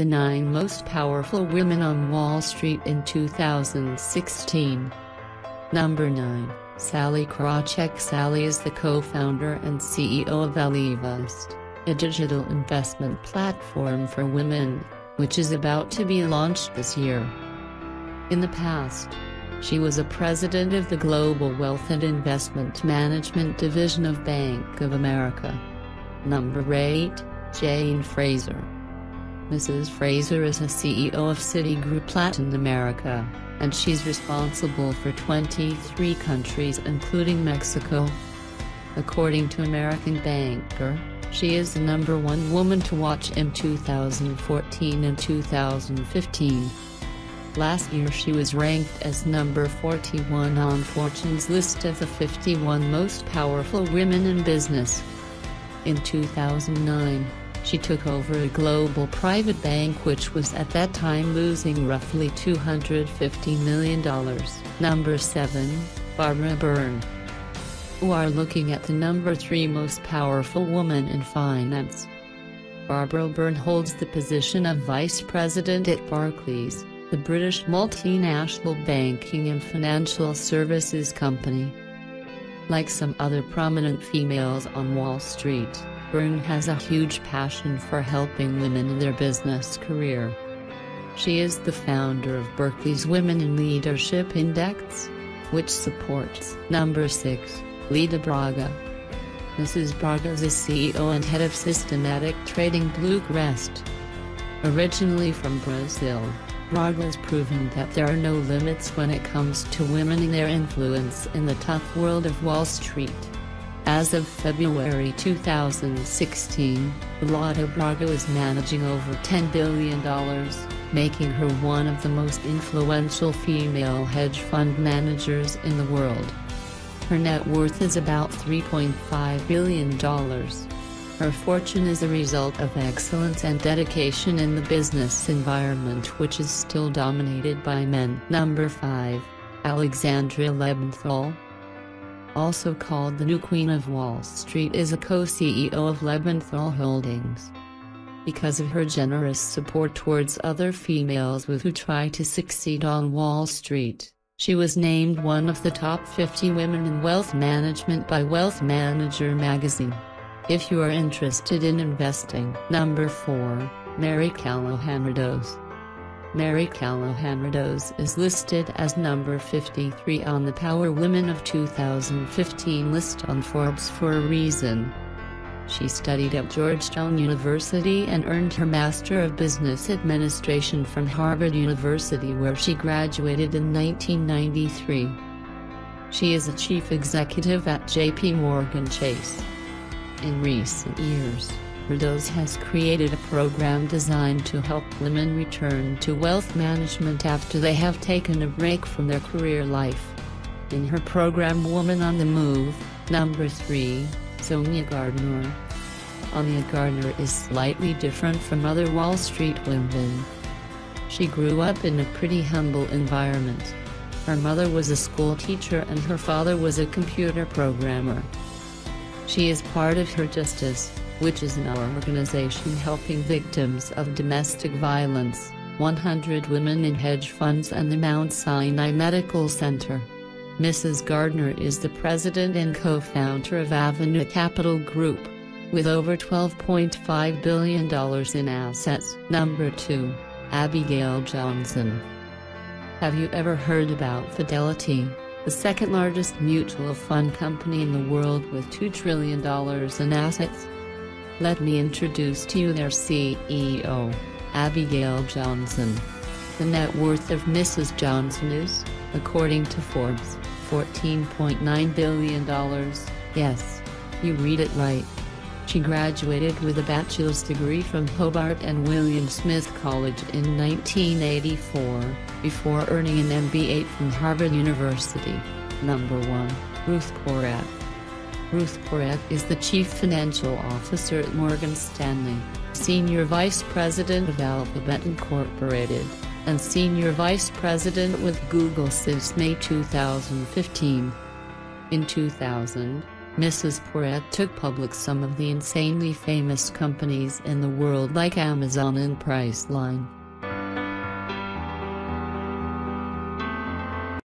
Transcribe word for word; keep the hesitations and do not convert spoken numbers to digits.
The nine most powerful women on Wall Street in two thousand sixteen. Number nine, Sallie Krawcheck. Sallie is the co-founder and C E O of Ellevest, a digital investment platform for women, which is about to be launched this year. In the past, she was a president of the Global Wealth and Investment Management Division of Bank of America. Number eight, Jane Fraser. Missus Fraser is a C E O of Citigroup Latin America, and she's responsible for twenty-three countries including Mexico. According to American Banker, she is the number one woman to watch in two thousand fourteen and two thousand fifteen. Last year she was ranked as number forty-one on Fortune's list of the fifty-one most powerful women in business. In two thousand nine, she took over a global private bank which was at that time losing roughly two hundred fifty million dollars. Number seven, Barbara Byrne. We are looking at the number three most powerful woman in finance. Barbara Byrne holds the position of Vice President at Barclays, the British multinational banking and financial services company. Like some other prominent females on Wall Street, Byrne has a huge passion for helping women in their business career. She is the founder of Berkeley's Women in Leadership Index, which supports. Number six, Leda Braga. Missus Braga is a C E O and head of systematic trading BlueCrest. Originally from Brazil, Braga has proven that there are no limits when it comes to women and their influence in the tough world of Wall Street. As of February two thousand sixteen, Leda Braga was managing over ten billion dollars, making her one of the most influential female hedge fund managers in the world. Her net worth is about three point five billion dollars. Her fortune is a result of excellence and dedication in the business environment, which is still dominated by men. Number five, Alexandra Lebenthal. Also called the new Queen of Wall Street, is a co-C E O of Lebenthal Holdings. Because of her generous support towards other females who try to succeed on Wall Street, she was named one of the top fifty women in wealth management by Wealth Manager Magazine. If you are interested in investing. Number four, Mary Callahan Rados. Mary Callahan Rados is listed as number fifty-three on the Power Women of two thousand fifteen list on Forbes for a reason. She studied at Georgetown University and earned her Master of Business Administration from Harvard University, where she graduated in nineteen ninety-three. She is a chief executive at J P Morgan Chase. In recent years, Rados has created a program designed to help women return to wealth management after they have taken a break from their career life. In her program Woman on the Move. Number three, Sonia Gardner. Sonia Gardner is slightly different from other Wall Street women. She grew up in a pretty humble environment. Her mother was a school teacher and her father was a computer programmer. She is part of Her Justice, which is an organization helping victims of domestic violence, one hundred women in hedge funds and the Mount Sinai Medical Center. Missus Gardner is the president and co-founder of Avenue Capital Group, with over twelve point five billion dollars in assets. Number two, Abigail Johnson. Have you ever heard about Fidelity, the second largest mutual fund company in the world with two trillion dollars in assets? Let me introduce to you their C E O, Abigail Johnson. The net worth of Missus Johnson is, according to Forbes, fourteen point nine billion dollars, yes, you read it right. She graduated with a bachelor's degree from Hobart and William Smith College in nineteen eighty-four, before earning an M B A from Harvard University. Number one, Ruth Porat. Ruth Porat is the Chief Financial Officer at Morgan Stanley, Senior Vice President of Alphabet Incorporated, and Senior Vice President with Google since May two thousand fifteen. In two thousand, Missus Porat took public some of the insanely famous companies in the world like Amazon and Priceline.